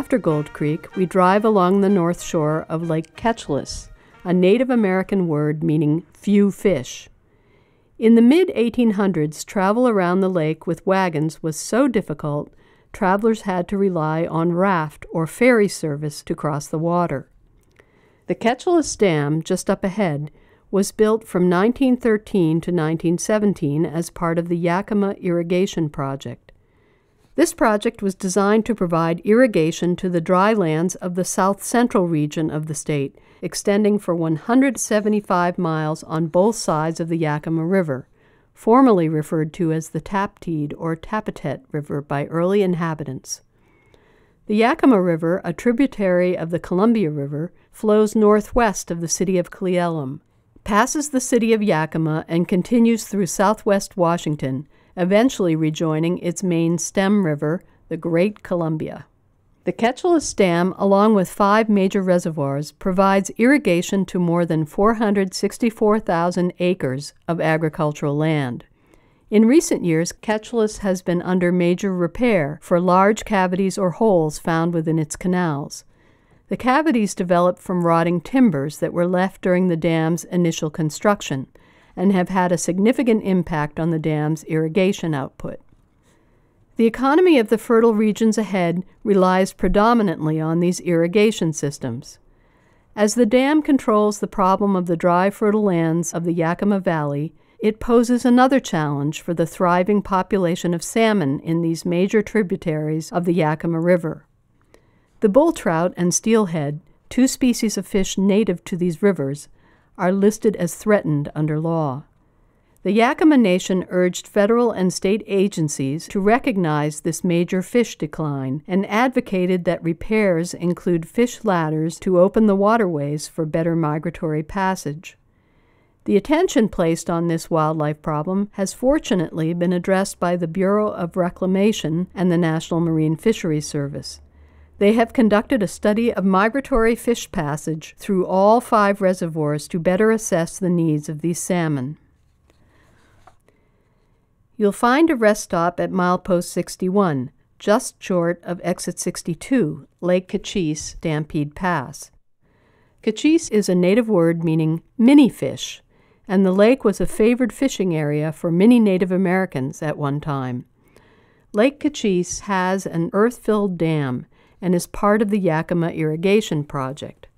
After Gold Creek, we drive along the north shore of Lake Keechelus, a Native American word meaning few fish. In the mid-1800s, travel around the lake with wagons was so difficult, travelers had to rely on raft or ferry service to cross the water. The Keechelus Dam, just up ahead, was built from 1913 to 1917 as part of the Yakima Irrigation Project. This project was designed to provide irrigation to the dry lands of the south-central region of the state, extending for 175 miles on both sides of the Yakima River, formerly referred to as the Tapteed or Tapetet River by early inhabitants. The Yakima River, a tributary of the Columbia River, flows northwest of the city of Cle Elum, passes the city of Yakima, and continues through southwest Washington, eventually rejoining its main stem river, the Great Columbia. The Keechelus Dam, along with 5 major reservoirs, provides irrigation to more than 464,000 acres of agricultural land. In recent years, Keechelus has been under major repair for large cavities or holes found within its canals. The cavities developed from rotting timbers that were left during the dam's initial construction, and have had a significant impact on the dam's irrigation output. The economy of the fertile regions ahead relies predominantly on these irrigation systems. As the dam controls the problem of the dry, fertile lands of the Yakima Valley, it poses another challenge for the thriving population of salmon in these major tributaries of the Yakima River. The bull trout and steelhead, 2 species of fish native to these rivers, are listed as threatened under law. The Yakima Nation urged federal and state agencies to recognize this major fish decline and advocated that repairs include fish ladders to open the waterways for better migratory passage. The attention placed on this wildlife problem has fortunately been addressed by the Bureau of Reclamation and the National Marine Fisheries Service. They have conducted a study of migratory fish passage through all 5 reservoirs to better assess the needs of these salmon. You'll find a rest stop at milepost 61, just short of exit 62, Lake Kachess, Stampede Pass. Cachise is a native word meaning mini fish, and the lake was a favored fishing area for many Native Americans at one time. Lake Kachess has an earth-filled dam and is part of the Yakima Irrigation Project.